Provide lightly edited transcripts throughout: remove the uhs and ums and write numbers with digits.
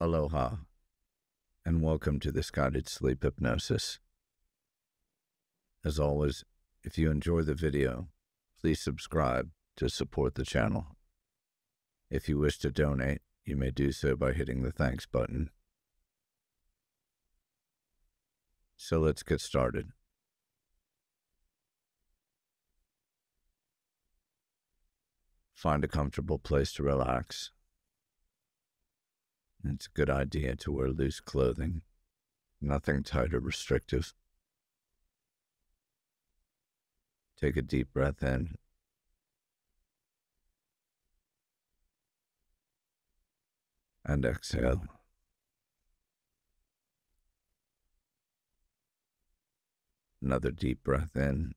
Aloha, and welcome to this guided sleep hypnosis. As always, if you enjoy the video, please subscribe to support the channel. If you wish to donate, you may do so by hitting the thanks button. So let's get started. Find a comfortable place to relax. It's a good idea to wear loose clothing, nothing tight or restrictive. Take a deep breath in. And exhale. Another deep breath in.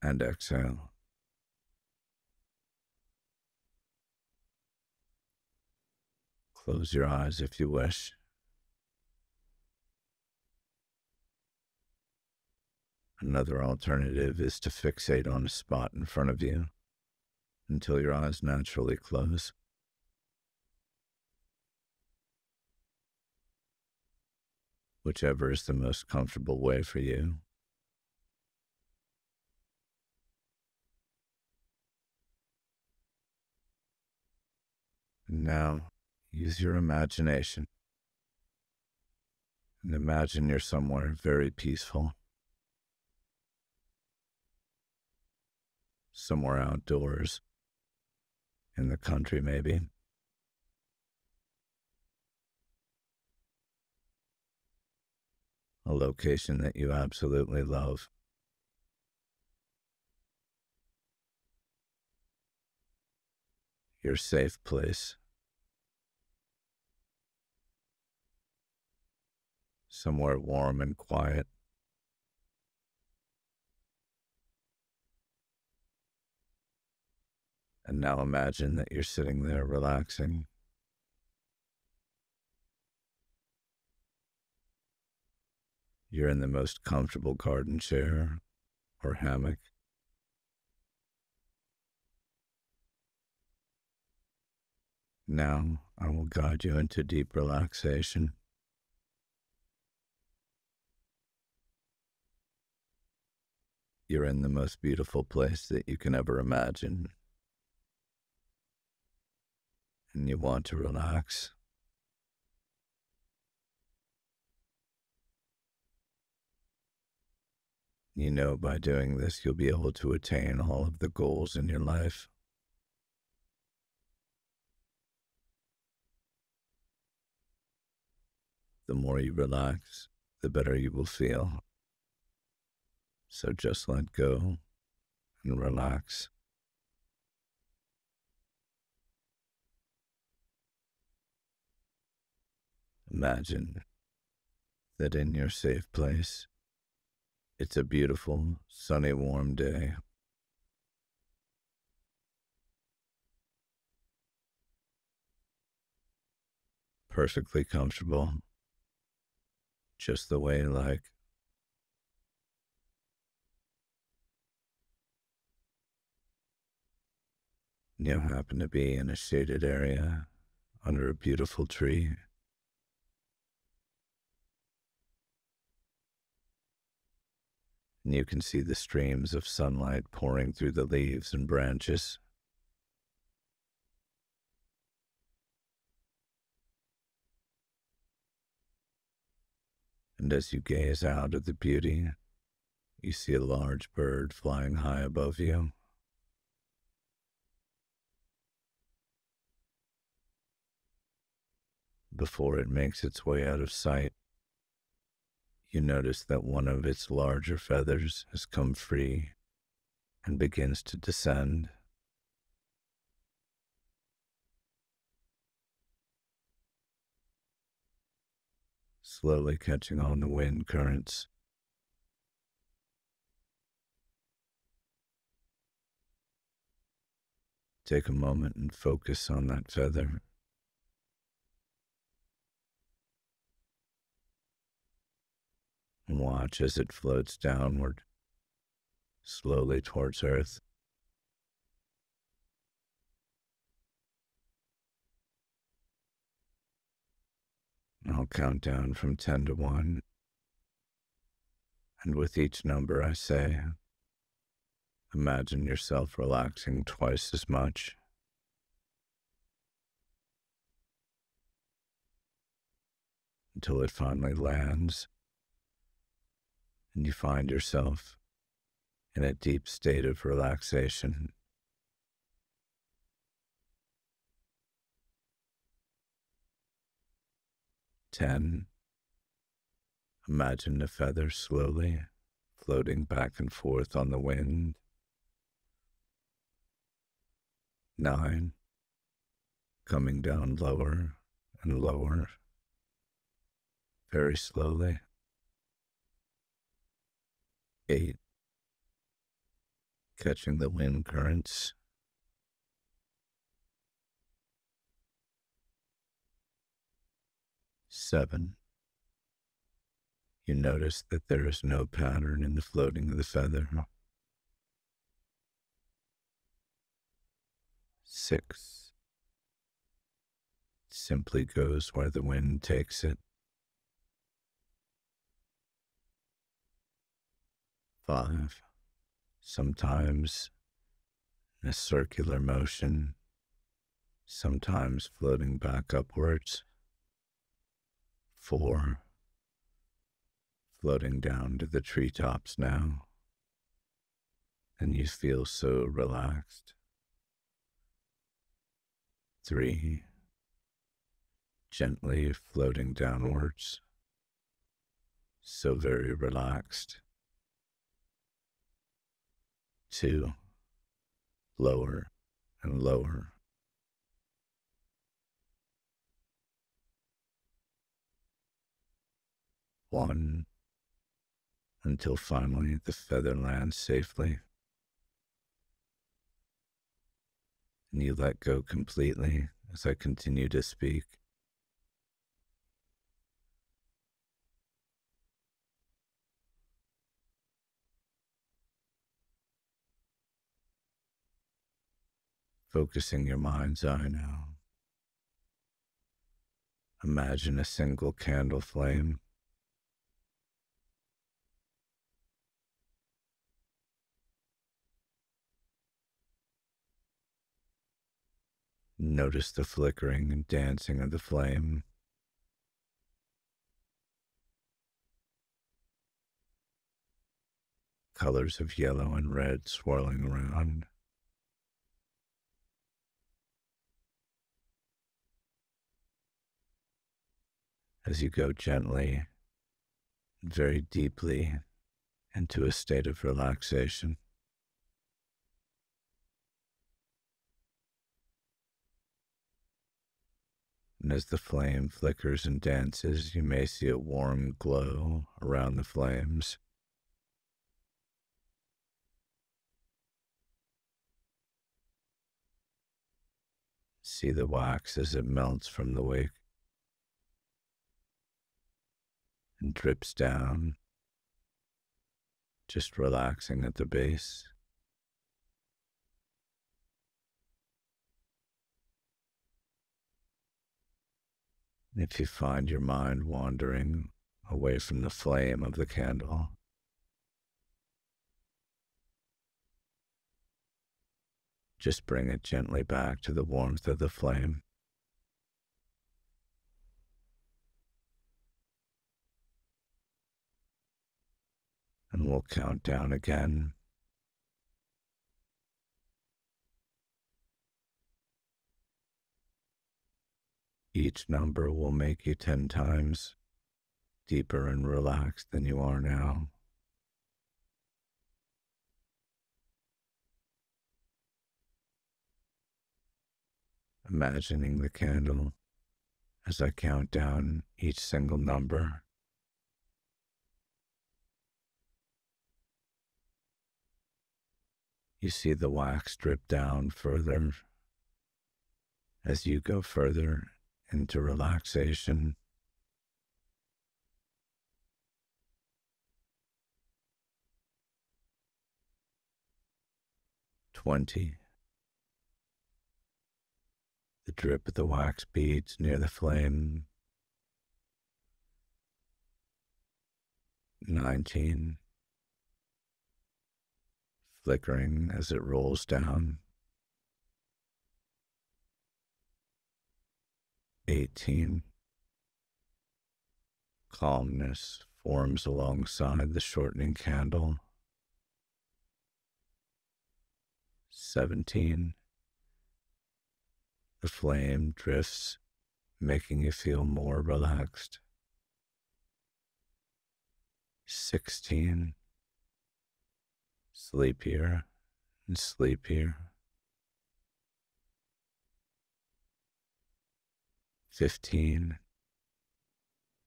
And exhale. Close your eyes if you wish. Another alternative is to fixate on a spot in front of you until your eyes naturally close. Whichever is the most comfortable way for you. And now, use your imagination and imagine you're somewhere very peaceful, somewhere outdoors, in the country maybe. A location that you absolutely love. Your safe place. Somewhere warm and quiet. And now imagine that you're sitting there relaxing. You're in the most comfortable garden chair or hammock. Now I will guide you into deep relaxation. You're in the most beautiful place that you can ever imagine. And you want to relax. You know by doing this you'll be able to attain all of the goals in your life. The more you relax, the better you will feel. So just let go and relax. Imagine that in your safe place, it's a beautiful, sunny, warm day. Perfectly comfortable, just the way you like. You happen to be in a shaded area under a beautiful tree. And you can see the streams of sunlight pouring through the leaves and branches. And as you gaze out at the beauty, you see a large bird flying high above you. Before it makes its way out of sight, you notice that one of its larger feathers has come free and begins to descend. Slowly catching on the wind currents. Take a moment and focus on that feather. And watch as it floats downward, slowly towards Earth. I'll count down from 10 to 1. And with each number I say, imagine yourself relaxing twice as much. Until it finally lands, and you find yourself in a deep state of relaxation. Ten. Imagine the feather slowly floating back and forth on the wind. 9. Coming down lower and lower, very slowly. 8. Catching the wind currents. 7. You notice that there is no pattern in the floating of the feather. 6. It simply goes where the wind takes it. 5. Sometimes in a circular motion, sometimes floating back upwards. 4. Floating down to the treetops now, and you feel so relaxed. 3. Gently floating downwards, so very relaxed. 2. Lower and lower. 1. Until finally the feather lands safely, and you let go completely as I continue to speak. Focusing your mind's eye now, imagine a single candle flame. Notice the flickering and dancing of the flame. Colors of yellow and red swirling around. As you go gently, very deeply into a state of relaxation. And as the flame flickers and dances, you may see a warm glow around the flames. See the wax as it melts from the wick and drips down, just relaxing at the base. If you find your mind wandering away from the flame of the candle, just bring it gently back to the warmth of the flame. And we'll count down again. 1. Each number will make you 10 times deeper and relaxed than you are now. 1. Imagining the candle as I count down each single number. 2. You see the wax drip down further as you go further into relaxation. 20. The drip of the wax beads near the flame 19, flickering as it rolls down, 18, calmness forms alongside the shortening candle, 17, the flame drifts, making you feel more relaxed, 16, sleepier and sleepier, 15,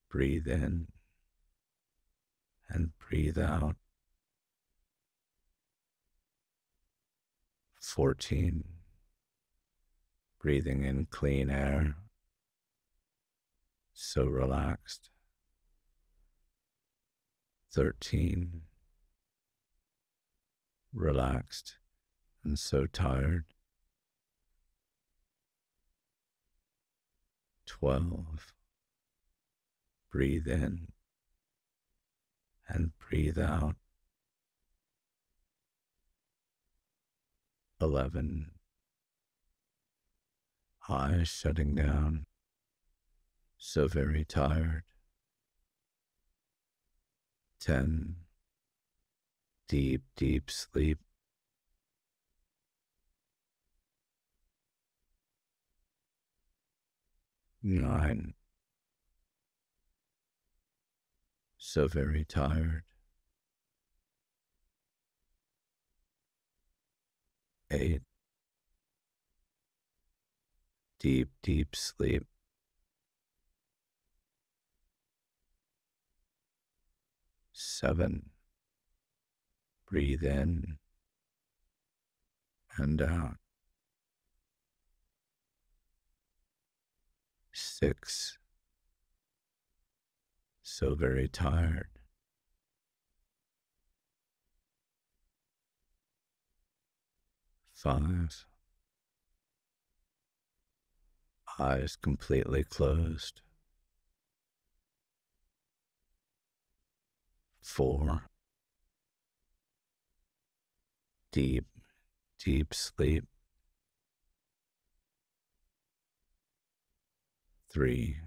breathe in and breathe out, 14, breathing in clean air, so relaxed, 13, relaxed and so tired, 12, breathe in and breathe out, 11, eyes shutting down, so very tired, 10, deep, deep sleep, 9, so very tired, 8, deep, deep sleep, 7, breathe in and out, 6, so very tired, 5, eyes completely closed, 4, deep, deep sleep, 3,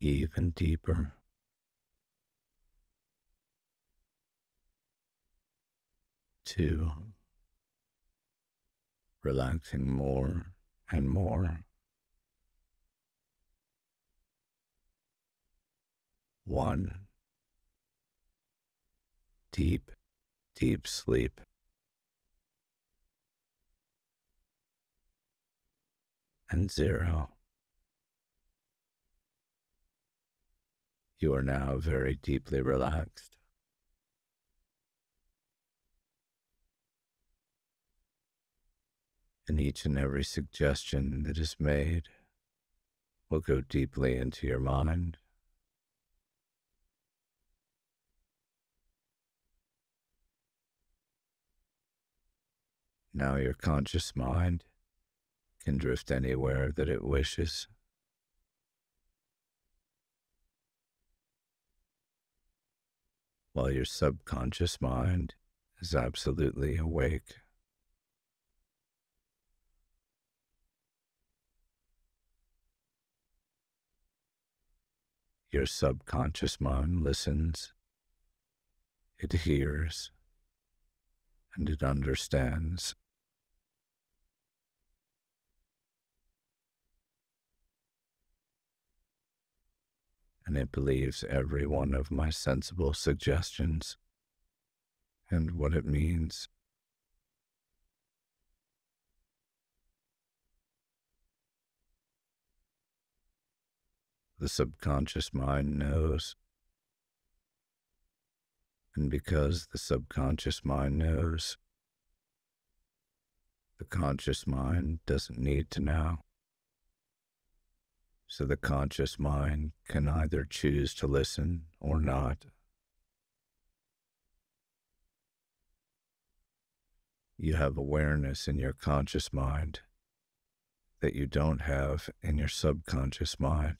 even deeper, 2, relaxing more and more, 1, deep, deep sleep, 0. You are now very deeply relaxed. And each and every suggestion that is made will go deeply into your mind. Now your conscious mind can drift anywhere that it wishes. While your subconscious mind is absolutely awake. Your subconscious mind listens, it hears, and it understands. And it believes every one of my sensible suggestions and what it means. The subconscious mind knows, and because the subconscious mind knows, the conscious mind doesn't need to know. So the conscious mind can either choose to listen or not. You have awareness in your conscious mind that you don't have in your subconscious mind.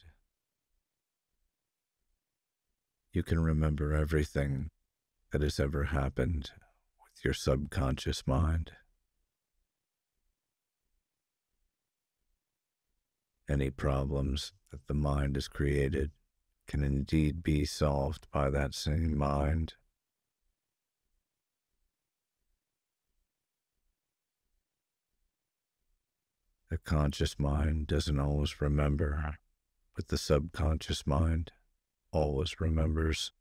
You can remember everything that has ever happened with your subconscious mind. Any problems that the mind has created can indeed be solved by that same mind. The conscious mind doesn't always remember, but the subconscious mind always remembers.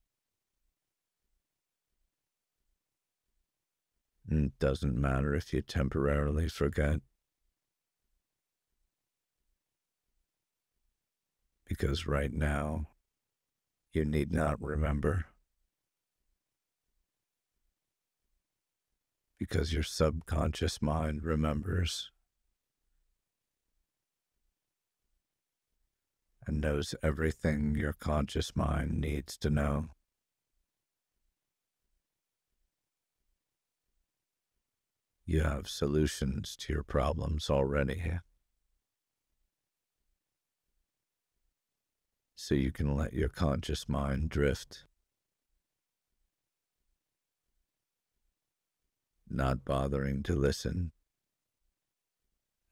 And it doesn't matter if you temporarily forget, because right now you need not remember, because your subconscious mind remembers and knows everything your conscious mind needs to know. You have solutions to your problems already, so you can let your conscious mind drift, not bothering to listen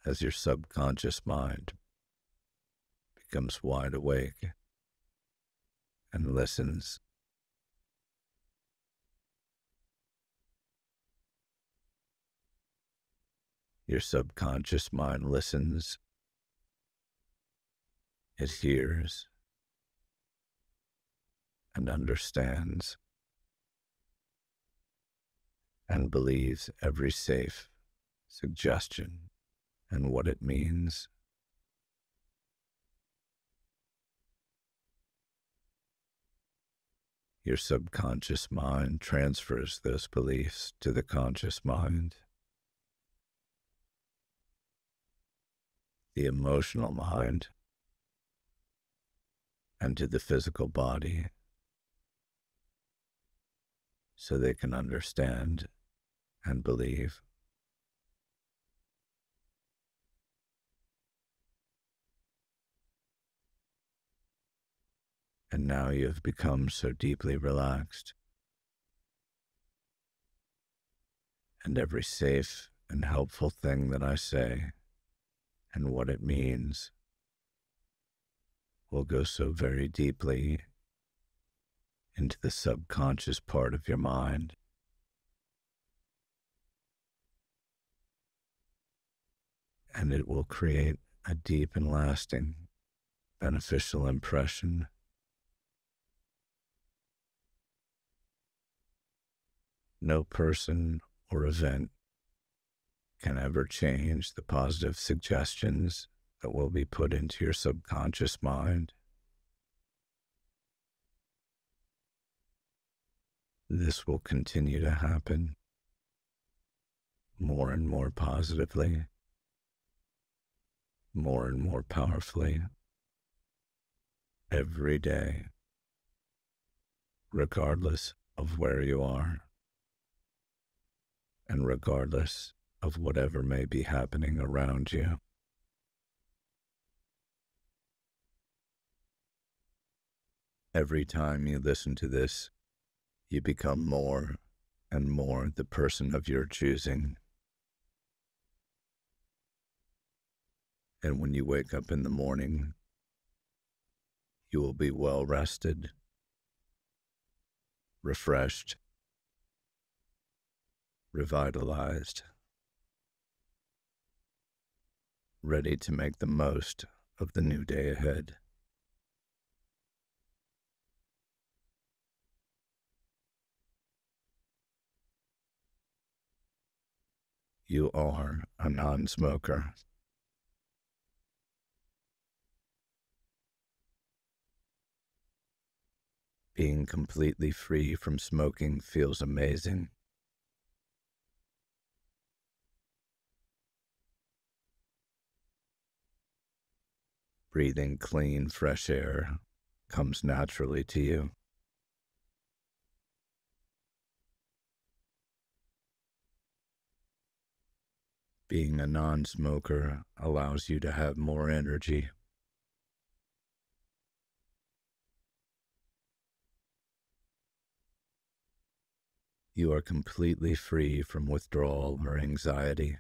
as your subconscious mind becomes wide awake and listens. Your subconscious mind listens, it hears and understands and believes every safe suggestion and what it means. Your subconscious mind transfers those beliefs to the conscious mind. The emotional mind and to the physical body, so they can understand and believe. And now you have become so deeply relaxed, and every safe and helpful thing that I say and what it means will go so very deeply into the subconscious part of your mind. And it will create a deep and lasting beneficial impression. No person or event can ever change the positive suggestions that will be put into your subconscious mind. This will continue to happen more and more positively, more and more powerfully, every day, regardless of where you are, and regardless of whatever may be happening around you. Every time you listen to this, you become more and more the person of your choosing. And when you wake up in the morning, you will be well rested, refreshed, revitalized, ready to make the most of the new day ahead. You are a non-smoker. Being completely free from smoking feels amazing. Breathing clean, fresh air comes naturally to you. Being a non-smoker allows you to have more energy. You are completely free from withdrawal or anxiety.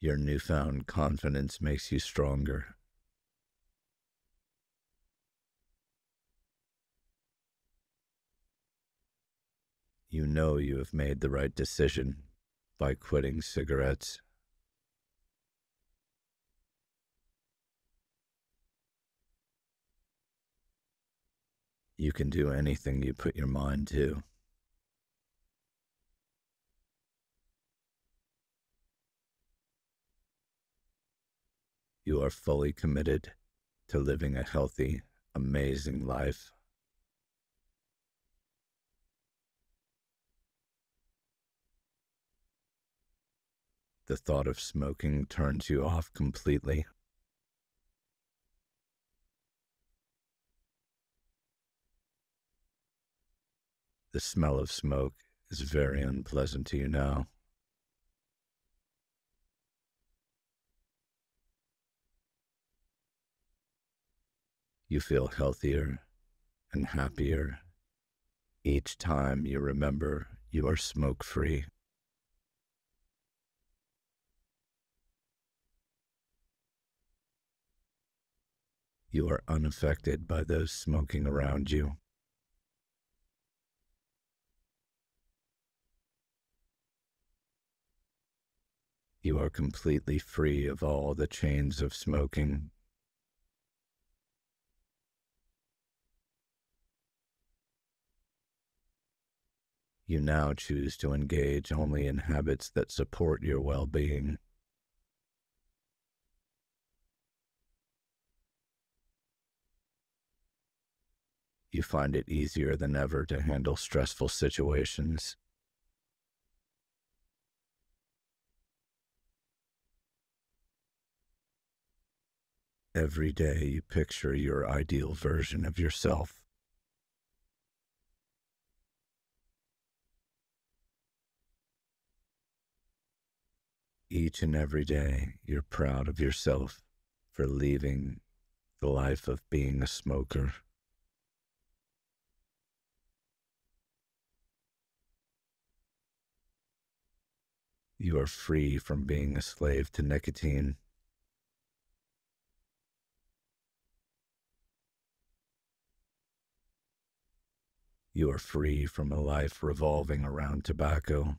Your newfound confidence makes you stronger. You know you have made the right decision by quitting cigarettes. You can do anything you put your mind to. You are fully committed to living a healthy, amazing life. The thought of smoking turns you off completely. The smell of smoke is very unpleasant to you now. You feel healthier and happier each time you remember you are smoke-free. You are unaffected by those smoking around you. You are completely free of all the chains of smoking. You now choose to engage only in habits that support your well-being. You find it easier than ever to handle stressful situations. Every day you picture your ideal version of yourself. Each and every day you're proud of yourself for leaving the life of being a smoker. You are free from being a slave to nicotine. You are free from a life revolving around tobacco.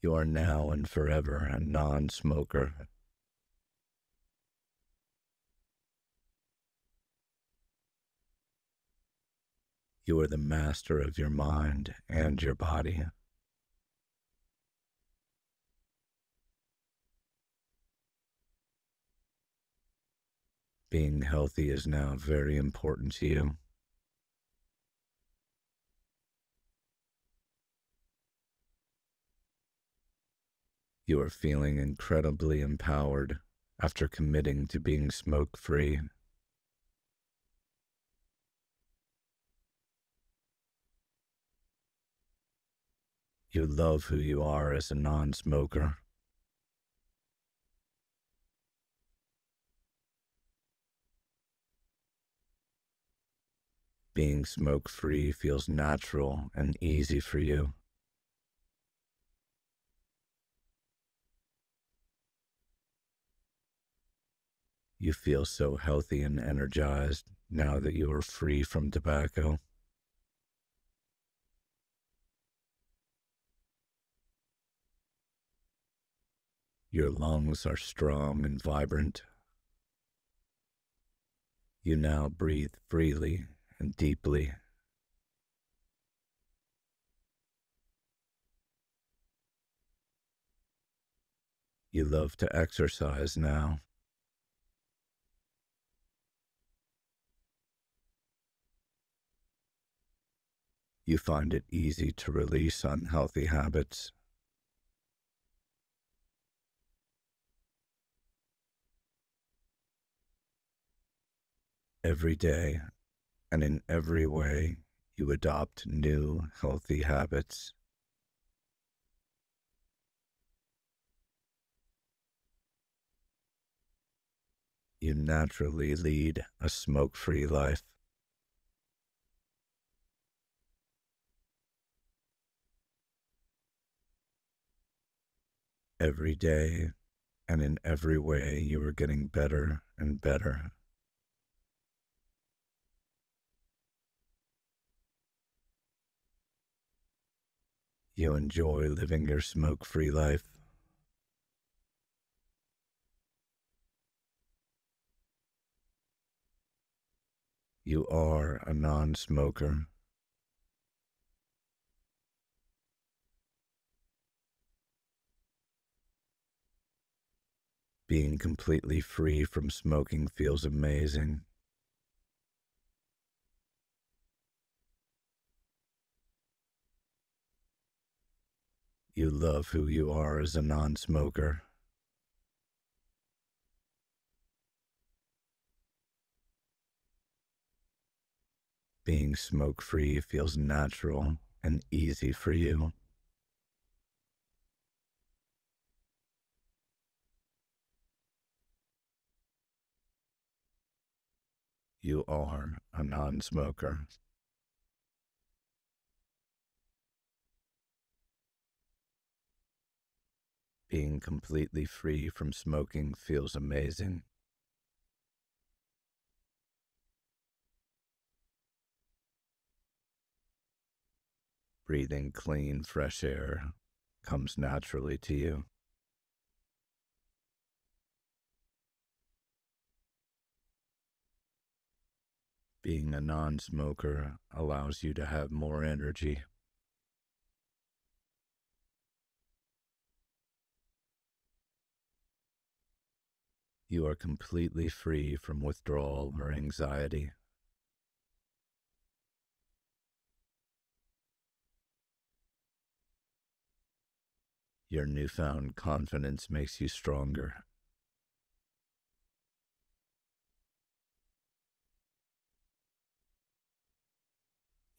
You are now and forever a non-smoker. You are the master of your mind and your body. Being healthy is now very important to you. You are feeling incredibly empowered after committing to being smoke-free. You love who you are as a non-smoker. Being smoke-free feels natural and easy for you. You feel so healthy and energized now that you are free from tobacco. Your lungs are strong and vibrant. You now breathe freely and deeply. You love to exercise now. You find it easy to release unhealthy habits. Every day, and in every way, you adopt new, healthy habits. you naturally lead a smoke-free life. Every day and in every way, you are getting better and better. You enjoy living your smoke-free life. You are a non-smoker. Being completely free from smoking feels amazing. You love who you are as a non-smoker. Being smoke-free feels natural and easy for you. You are a non-smoker. Being completely free from smoking feels amazing. Breathing clean, fresh air comes naturally to you. Being a non-smoker allows you to have more energy. You are completely free from withdrawal or anxiety. Your newfound confidence makes you stronger.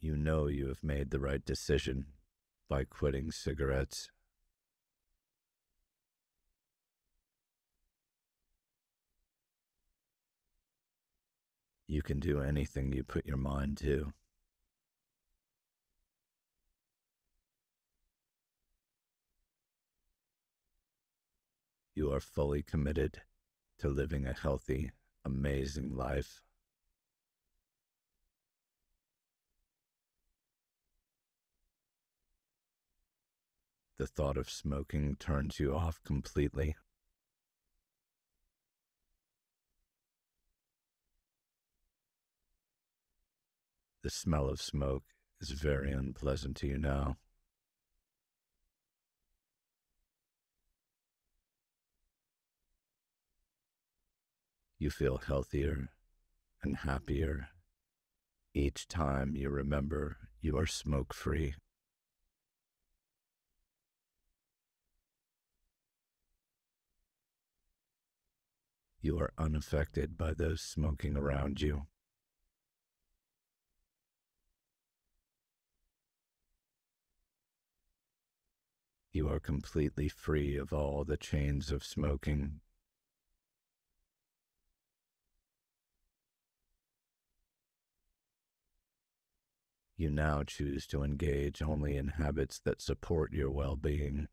You know you have made the right decision by quitting cigarettes. You can do anything you put your mind to. You are fully committed to living a healthy, amazing life. The thought of smoking turns you off completely. The smell of smoke is very unpleasant to you now. You feel healthier and happier each time you remember you are smoke-free. You are unaffected by those smoking around you. You are completely free of all the chains of smoking. You now choose to engage only in habits that support your well-being.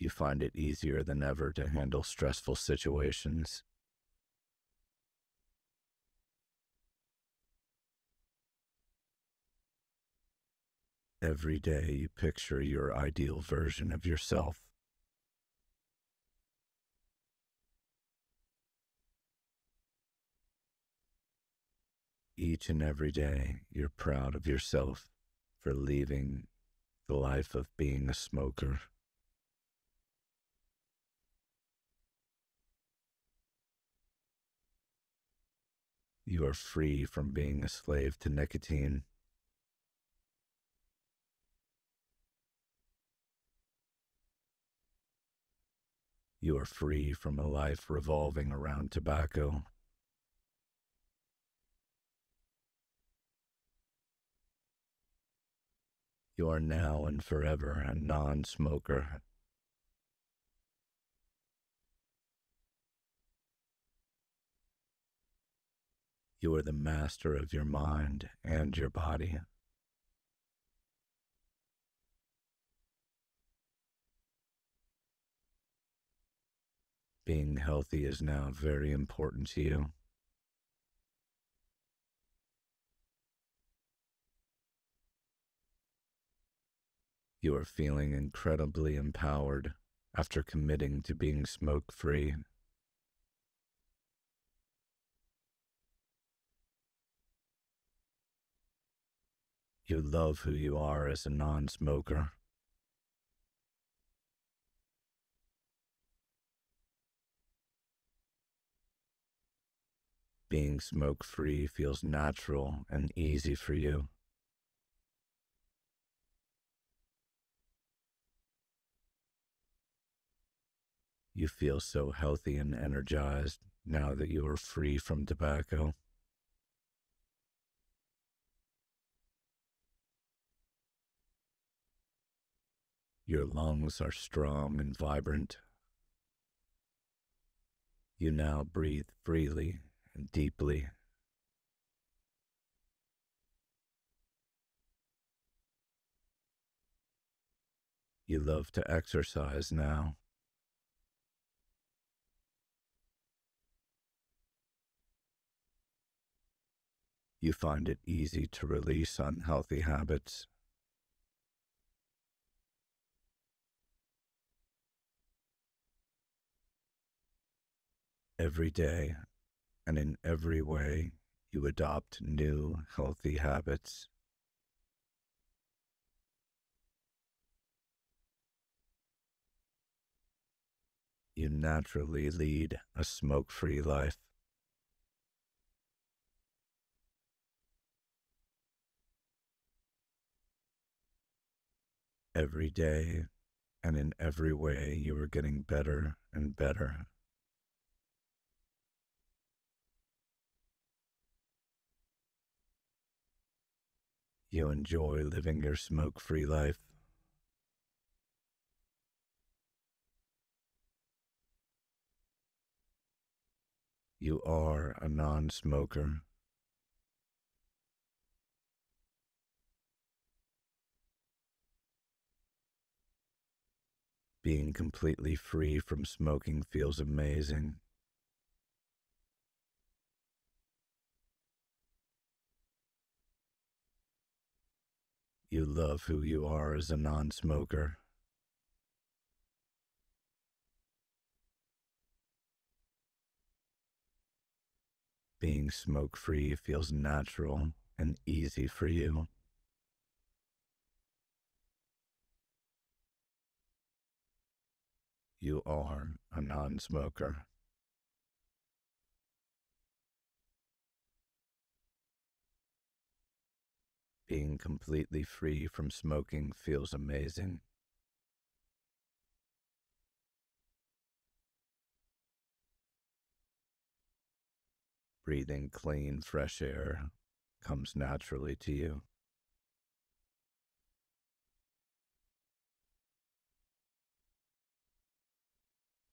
You find it easier than ever to handle stressful situations. Every day you picture your ideal version of yourself. Each and every day you're proud of yourself for leaving the life of being a smoker. You are free from being a slave to nicotine. You are free from a life revolving around tobacco. You are now and forever a non-smoker. You are the master of your mind and your body. Being healthy is now very important to you. You are feeling incredibly empowered after committing to being smoke-free. You love who you are as a non-smoker. Being smoke-free feels natural and easy for you. You feel so healthy and energized now that you are free from tobacco. Your lungs are strong and vibrant. You now breathe freely and deeply. You love to exercise now. You find it easy to release unhealthy habits. Every day, and in every way, you adopt new healthy habits. You naturally lead a smoke-free life. Every day, and in every way, you are getting better and better. You enjoy living your smoke-free life. You are a non-smoker. Being completely free from smoking feels amazing. You love who you are as a non-smoker. Being smoke-free feels natural and easy for you. You are a non-smoker. Being completely free from smoking feels amazing. Breathing clean, fresh air comes naturally to you.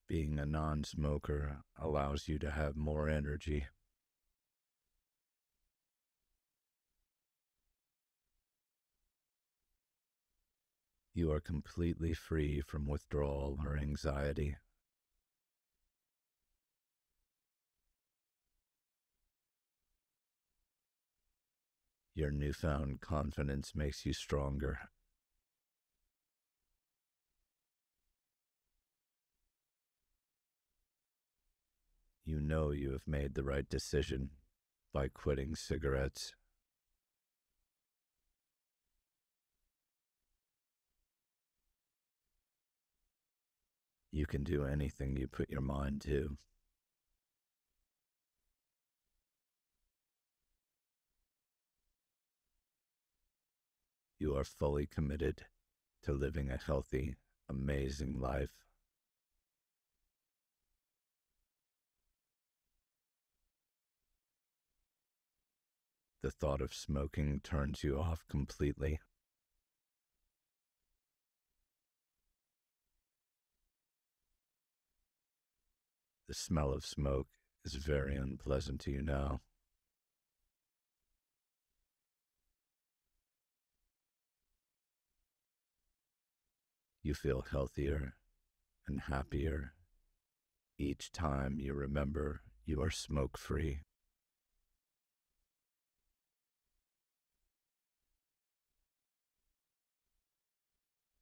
Being a non-smoker allows you to have more energy. You are completely free from withdrawal or anxiety. Your newfound confidence makes you stronger. You know you have made the right decision by quitting cigarettes. You can do anything you put your mind to. You are fully committed to living a healthy, amazing life. The thought of smoking turns you off completely. The smell of smoke is very unpleasant to you now. You feel healthier and happier each time you remember you are smoke-free.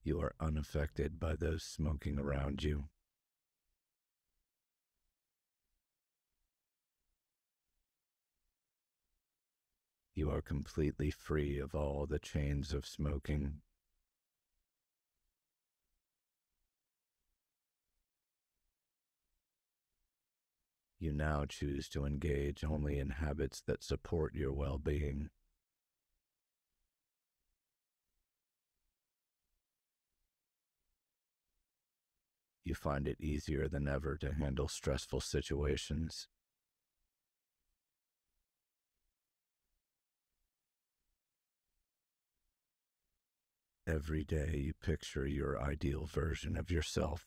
You are unaffected by those smoking around you. You are completely free of all the chains of smoking. You now choose to engage only in habits that support your well-being. You find it easier than ever to handle stressful situations. Every day you picture your ideal version of yourself.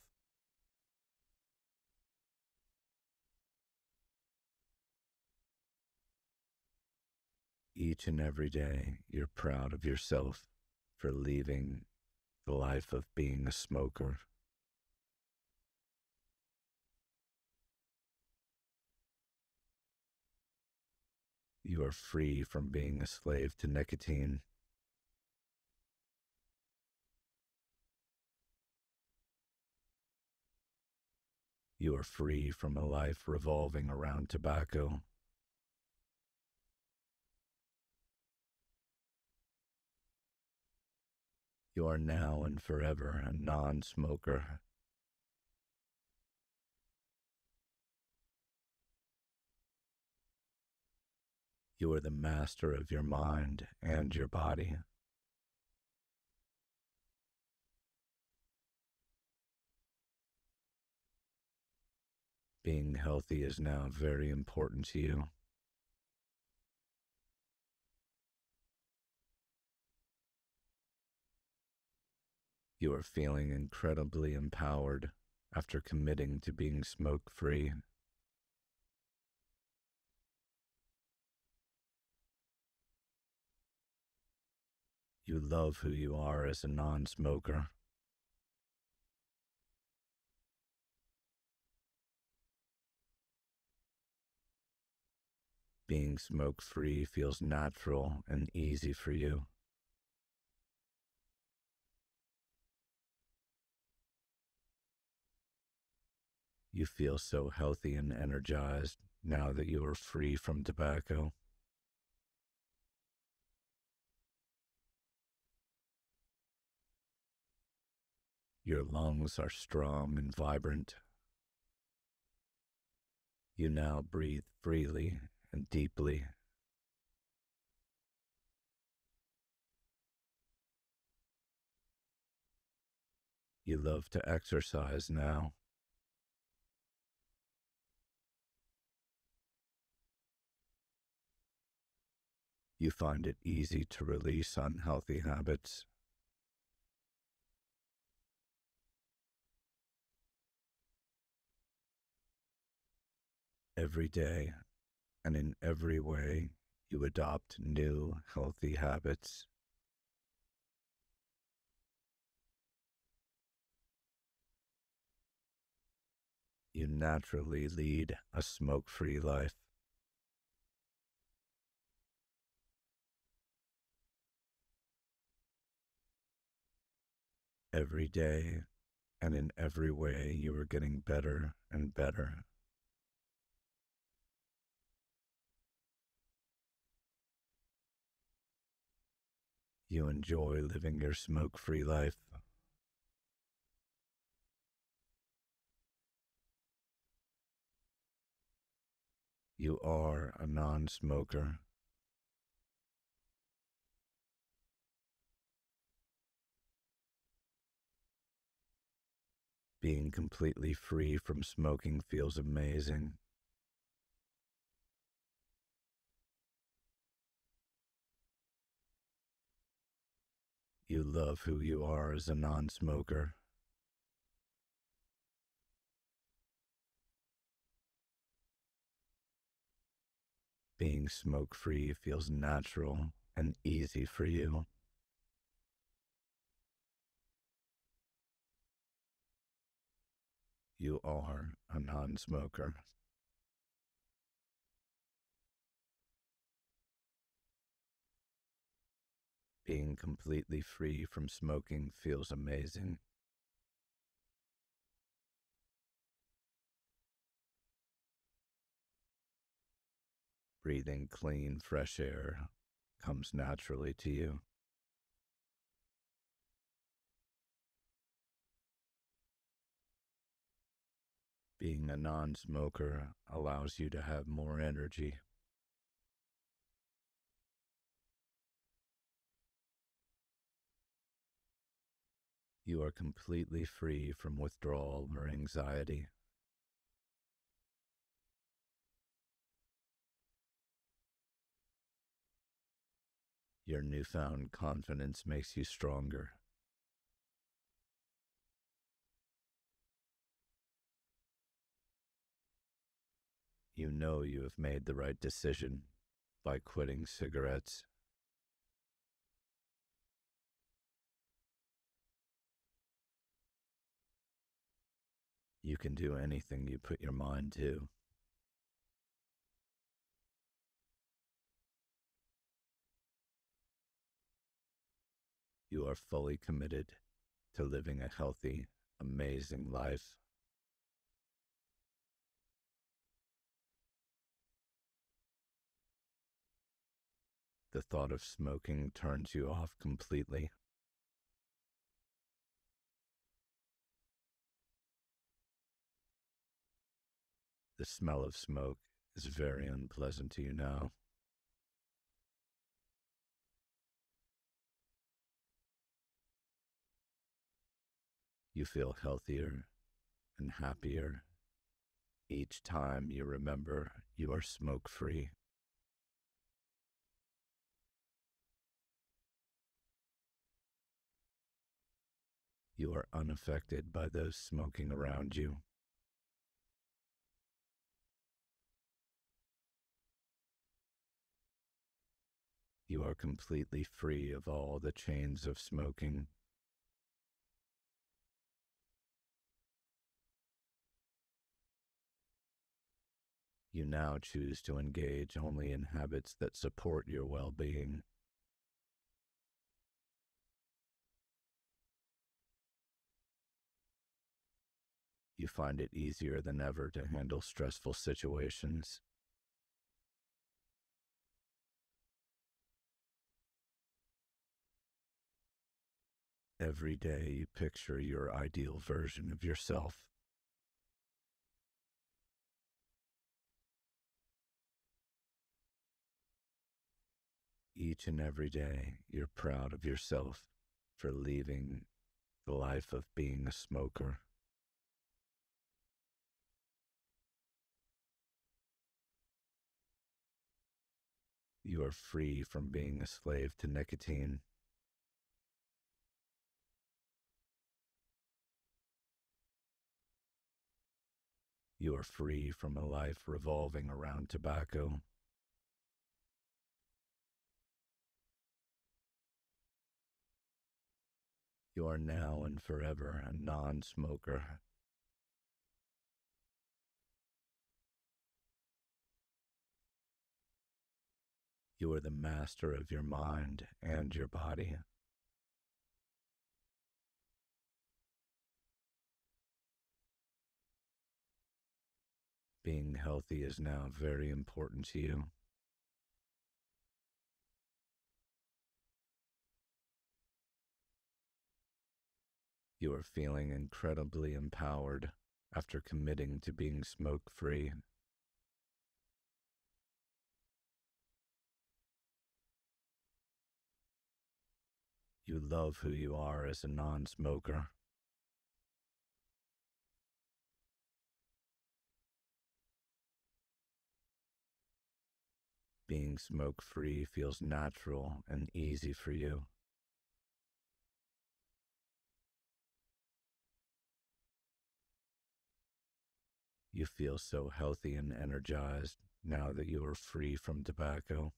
Each and every day you're proud of yourself for leaving the life of being a smoker. You are free from being a slave to nicotine. You are free from a life revolving around tobacco. You are now and forever a non-smoker. You are the master of your mind and your body. Being healthy is now very important to you. You are feeling incredibly empowered after committing to being smoke-free. You love who you are as a non-smoker. Being smoke-free feels natural and easy for you. You feel so healthy and energized now that you are free from tobacco. Your lungs are strong and vibrant. You now breathe freely and deeply. You love to exercise now. You find it easy to release unhealthy habits. Every day and in every way, you adopt new healthy habits. You naturally lead a smoke-free life. Every day and in every way, you are getting better and better. You enjoy living your smoke-free life. You are a non-smoker. Being completely free from smoking feels amazing. You love who you are as a non-smoker. being smoke-free feels natural and easy for you. You are a non-smoker. Being completely free from smoking feels amazing. Breathing clean, fresh air comes naturally to you. Being a non-smoker allows you to have more energy. You are completely free from withdrawal or anxiety. Your newfound confidence makes you stronger. You know you have made the right decision by quitting cigarettes. You can do anything you put your mind to. You are fully committed to living a healthy, amazing life. The thought of smoking turns you off completely. The smell of smoke is very unpleasant to you now. You feel healthier and happier each time you remember you are smoke-free. You are unaffected by those smoking around you. You are completely free of all the chains of smoking. You now choose to engage only in habits that support your well-being. You find it easier than ever to handle stressful situations. Every day you picture your ideal version of yourself. Each and every day you're proud of yourself for leaving the life of being a smoker. You are free from being a slave to nicotine. You are free from a life revolving around tobacco. You are now and forever a non-smoker. You are the master of your mind and your body. Being healthy is now very important to you. You are feeling incredibly empowered after committing to being smoke-free. You love who you are as a non-smoker. Being smoke-free feels natural and easy for you. You feel so healthy and energized now that you are free from tobacco.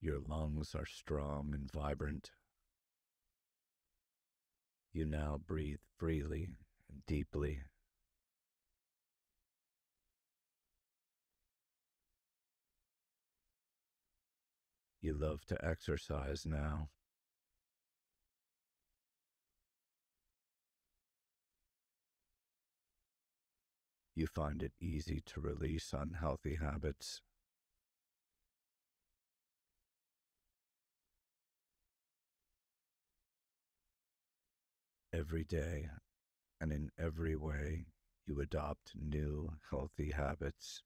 Your lungs are strong and vibrant. You now breathe freely and deeply. You love to exercise now. You find it easy to release unhealthy habits. Every day and in every way, you adopt new healthy habits.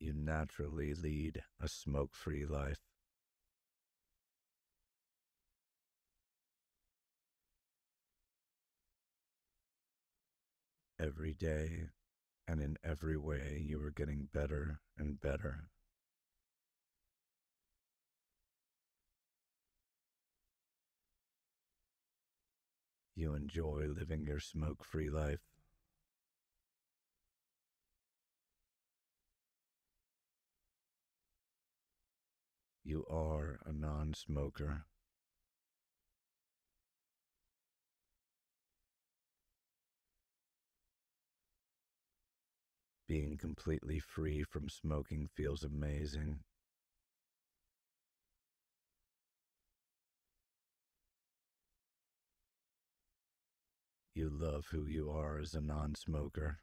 You naturally lead a smoke-free life. Every day and in every way, you are getting better and better. You enjoy living your smoke-free life. You are a non-smoker. Being completely free from smoking feels amazing. You love who you are as a non-smoker.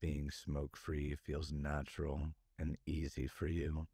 Being smoke-free feels natural and easy for you.